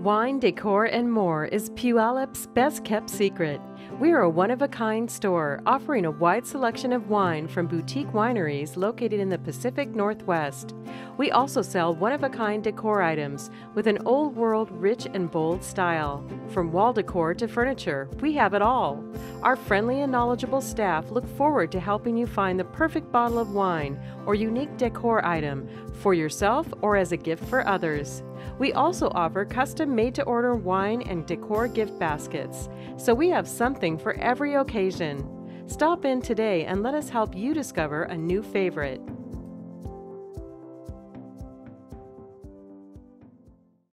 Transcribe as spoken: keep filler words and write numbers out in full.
Wine, Décor, and More is Puyallup's best-kept secret. We're a one-of-a-kind store offering a wide selection of wine from boutique wineries located in the Pacific Northwest. We also sell one-of-a-kind decor items with an old-world rich and bold style. From wall decor to furniture, we have it all. Our friendly and knowledgeable staff look forward to helping you find the perfect bottle of wine or unique decor item for yourself or as a gift for others. We also offer custom made-to-order wine and decor gift baskets, so we have something for every occasion. Stop in today and let us help you discover a new favorite.